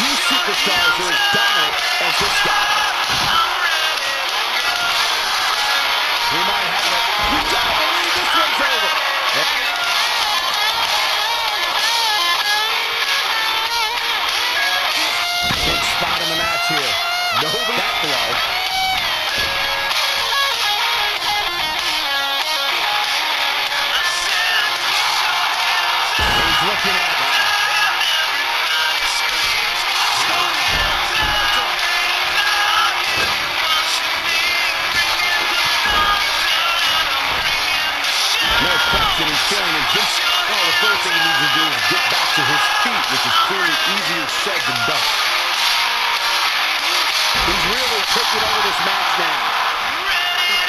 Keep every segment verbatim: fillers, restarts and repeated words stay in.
few superstars are as dominant as this guy. He might have it. You gotta believe this one's over. Big spot in the match here. Nobody that blow. Looking at it. No question, he's feeling invincible. Well, the first thing he needs to do is get back to his feet, which is clearly easier said than done. He's really taking over this match now.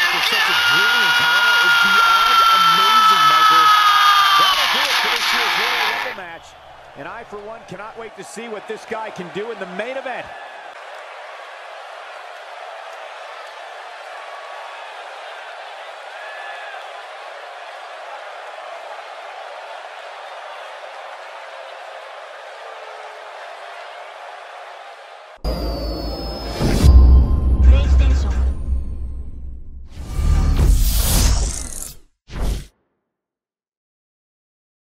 For such a grueling encounter is beyond amazing, Michael. That'll do it for this year's Royal Rumble match, and I, for one, cannot wait to see what this guy can do in the main event.